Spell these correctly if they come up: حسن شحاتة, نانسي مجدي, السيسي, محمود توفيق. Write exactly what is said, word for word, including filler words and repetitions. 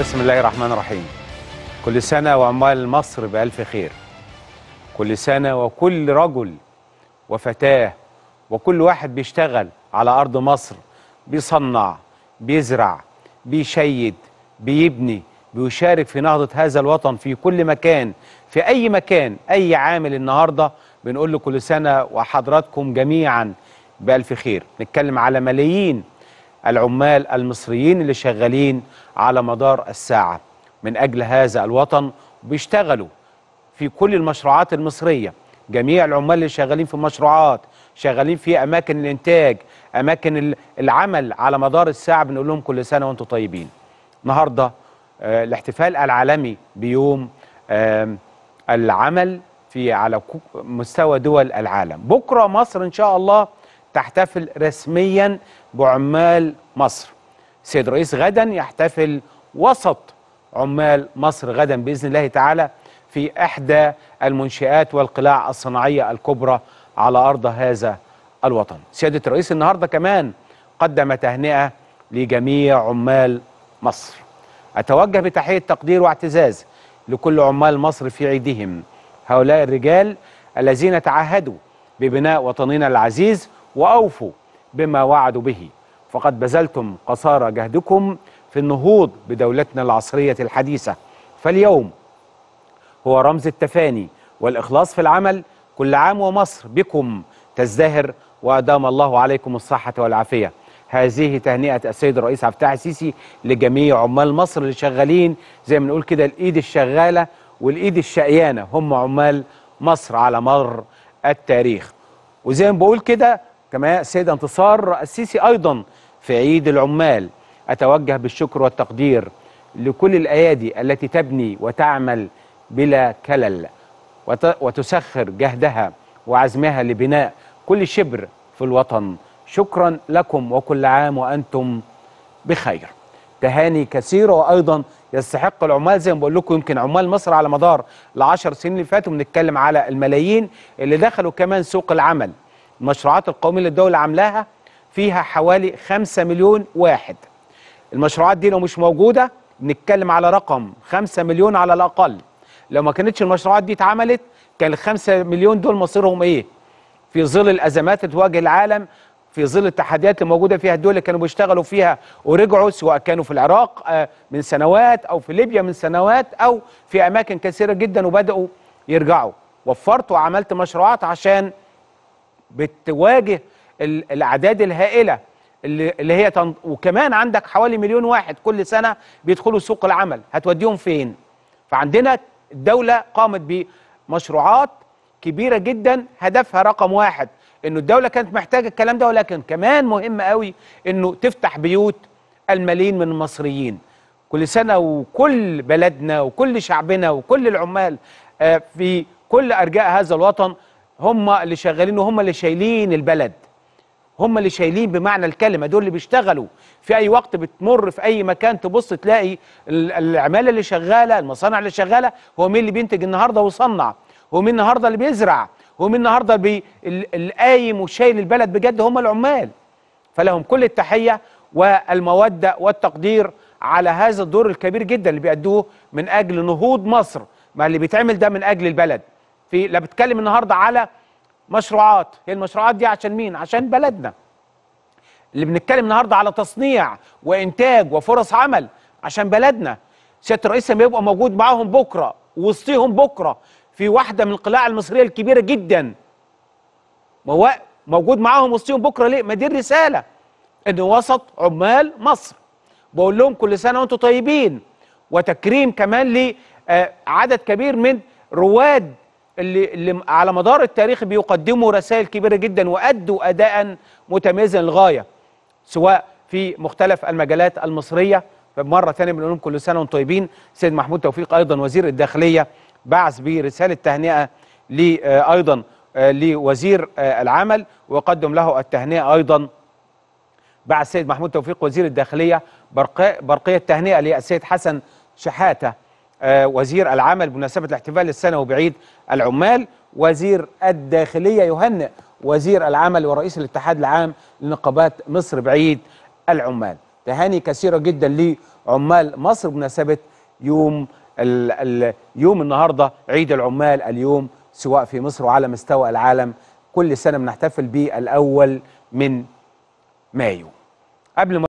بسم الله الرحمن الرحيم. كل سنة وعمال مصر بألف خير. كل سنة وكل رجل وفتاة وكل واحد بيشتغل على أرض مصر، بيصنع، بيزرع، بيشيد، بيبني، بيشارك في نهضة هذا الوطن في كل مكان، في أي مكان، أي عامل. النهاردة بنقول له كل سنة وحضراتكم جميعا بألف خير. نتكلم على ملايين العمال المصريين اللي شغالين على مدار الساعة من أجل هذا الوطن، وبيشتغلوا في كل المشروعات المصرية. جميع العمال اللي شغالين في المشروعات، شغالين في أماكن الإنتاج، أماكن العمل على مدار الساعة، بنقول لهم كل سنة وأنتم طيبين. النهاردة آه الاحتفال العالمي بيوم آه العمل في على مستوى دول العالم. بكرة مصر إن شاء الله تحتفل رسميا بعمال مصر. السيد الرئيس غدا يحتفل وسط عمال مصر غدا بإذن الله تعالى في إحدى المنشآت والقلاع الصناعية الكبرى على أرض هذا الوطن. سيادة الرئيس النهاردة كمان قدم تهنئة لجميع عمال مصر. أتوجه بتحية تقدير واعتزاز لكل عمال مصر في عيدهم، هؤلاء الرجال الذين تعهدوا ببناء وطننا العزيز وأوفوا بما وعدوا به، فقد بذلتم قصارى جهدكم في النهوض بدولتنا العصرية الحديثة. فاليوم هو رمز التفاني والإخلاص في العمل. كل عام ومصر بكم تزدهر وأدام الله عليكم الصحة والعافية. هذه تهنئة السيد الرئيس عبد الفتاح السيسي لجميع عمال مصر اللي شغالين زي ما بنقول كده، الإيد الشغالة والإيد الشقيانة هم عمال مصر على مر التاريخ. وزي ما بقول كده كما السيد انتصار السيسي أيضا في عيد العمال، أتوجه بالشكر والتقدير لكل الأيادي التي تبني وتعمل بلا كلل وتسخر جهدها وعزمها لبناء كل شبر في الوطن. شكرا لكم وكل عام وأنتم بخير. تهاني كثيرة، وأيضا يستحق العمال زي ما بقول لكم، يمكن عمال مصر على مدار العشر سنين اللي فاتوا بنتكلم على الملايين اللي دخلوا كمان سوق العمل. المشروعات القومية اللي الدولة عاملاها فيها حوالي خمسة مليون واحد. المشروعات دي لو مش موجودة بنتكلم على رقم خمسة مليون على الأقل. لو ما كانتش المشروعات دي اتعملت كان الخمسة مليون دول مصيرهم ايه؟ في ظل الأزمات اللي تواجه العالم، في ظل التحديات الموجودة فيها الدول اللي كانوا بيشتغلوا فيها ورجعوا، سواء كانوا في العراق من سنوات أو في ليبيا من سنوات أو في أماكن كثيرة جدا، وبدأوا يرجعوا. وفرت وعملت مشروعات عشان بتواجه الأعداد الهائلة اللي هي تن... وكمان عندك حوالي مليون واحد كل سنة بيدخلوا سوق العمل، هتوديهم فين؟ فعندنا الدولة قامت بمشروعات كبيرة جدا هدفها رقم واحد انه الدولة كانت محتاجة الكلام ده، ولكن كمان مهم قوي انه تفتح بيوت الملايين من المصريين. كل سنة وكل بلدنا وكل شعبنا وكل العمال في كل أرجاء هذا الوطن هم اللي شغالين وهم اللي شايلين البلد، هم اللي شايلين بمعنى الكلمة. دول اللي بيشتغلوا في أي وقت بتمر في أي مكان تبص تلاقي العمالة اللي شغالة، المصانع اللي شغالة. هو مين اللي بينتج النهاردة وصنع؟ هو مين النهاردة اللي بيزرع؟ هو مين النهاردة اللي القايم وشايل البلد بجد؟ هم العمال. فلهم كل التحية والمودة والتقدير على هذا الدور الكبير جدا اللي بيأدوه من أجل نهوض مصر. ما اللي بيتعمل ده من أجل البلد. في لا بتكلم النهاردة على مشروعات، هي المشروعات دي عشان مين؟ عشان بلدنا. اللي بنتكلم النهارده على تصنيع وانتاج وفرص عمل عشان بلدنا. سياده الرئيس لما يبقى موجود معاهم بكره ووسطيهم بكره في واحده من القلاع المصريه الكبيره جدا، هو موجود معاهم وسطيهم بكره ليه؟ ما دي الرساله، ان وسط عمال مصر. بقول لهم كل سنه وانتم طيبين، وتكريم كمان لعدد كبير من رواد اللي, اللي على مدار التاريخ بيقدموا رسائل كبيرة جدا وأدوا أداء متميزا للغاية سواء في مختلف المجالات المصرية. فمرة ثانية بنقول لهم كل سنة وانتم طيبين. سيد محمود توفيق أيضا وزير الداخلية بعث برسالة تهنئة لي أيضا لوزير العمل، وقدم له التهنئة أيضا بعث سيد محمود توفيق وزير الداخلية برقية تهنئة للسيد حسن شحاتة وزير العمل بمناسبة الاحتفال السنوي بعيد العمال. وزير الداخلية يهنئ وزير العمل ورئيس الاتحاد العام لنقابات مصر بعيد العمال. تهاني كثيرة جدا عمال مصر بمناسبة يوم اليوم النهارده عيد العمال. اليوم سواء في مصر وعلى مستوى العالم كل سنة بنحتفل به الأول من مايو. قبل